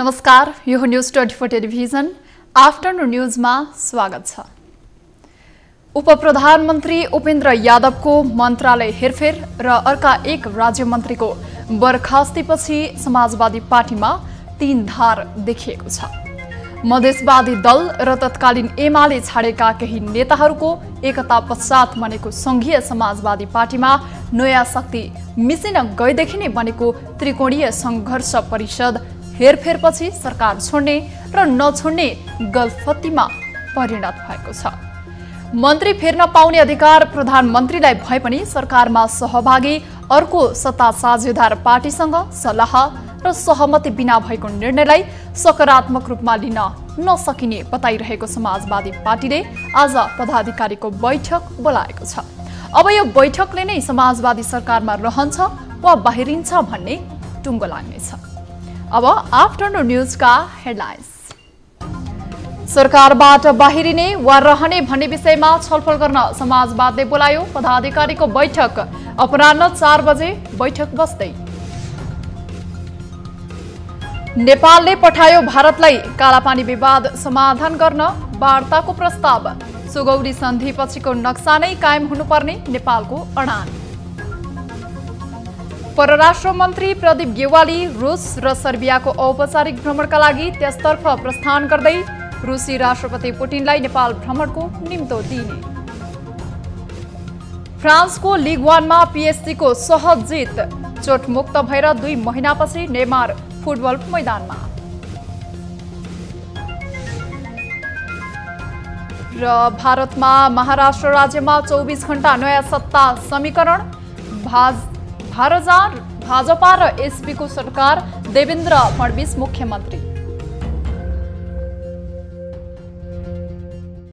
नमस्कार, यो news 24 television afternoon news में स्वागत छ। उपप्रधानमन्त्री उपेन्द्र यादव को मन्त्रालय हेरफेर र अर्का एक राज्य मंत्री को बर्खास्तीपछि समाजवादी पार्टी में तीन धार देखिएको छ। मधेसवादी दल र तत्कालीन एमाले छाडेका केही नेताहरूको एकता पश्चात बनेको संघीय समाजवादी पार्टी में नयाँ शक्ति मिसिन गएदेखि नै बनेको त्रिकोणीय संघर्ष परिषद हेरफेरपछि सरकार छोड्ने र नछोड्ने गलफत्तीमा परिणत भएको छ। मन्त्री फेर्न पाउने अधिकार प्रधानमन्त्रीलाई भए पनि सरकारमा सहभागी अर्को सत्ता साझेदार पार्टीसँग सल्लाह र सहमति बिना भएको निर्णयलाई सकारात्मक रूपमा लिन नसकिने बताइरहेको समाजवादी पार्टीले आज पदाधिकारीको बैठक बोलाएको छ। अब यो बैठकले नै समाजवादी सरकारमा रहन्छ वा बाहिरिन्छ भन्ने टुङ्गो लाग्नेछ। अब आफ्टरनुन न्यूजका हेडलाइन्स। सरकारबाट बाहिरिने वा रहने भन्ने विषयमा छलफल गर्न समाजवादले बोलायो पदाधिकारीको बैठक। अपराह्न 4 बजे बैठक बस्दै नेपालले पठायो भारतलाई कालापानी विवाद समाधान गर्न वार्ताको प्रस्ताव। सुगवडी संधि पछिको नक्सा नै कायम हुनुपर्ने नेपालको अडान। परराष्ट्र मन्त्री प्रदीप गेवाली रुस र सर्बियाको औपचारिक भ्रमणका लागि त्यसतर्फ प्रस्थान गर्दै रूसी राष्ट्रपति पुटिनलाई नेपाल भ्रमणको निम्तो दिने। फ्रान्सको लिग वानमा पीएसजी को सहज जित, चोटमुक्त भएर 2 महिनापछि नेयमार फुटबल मैदानमा। र भारतमा महाराष्ट्र राज्यमा 24 घण्टा नयाँ सत्ता समीकरण। भाजपा र एसपी को सरकार, देवेन्द्र फडणवीस मुख्यमन्त्री।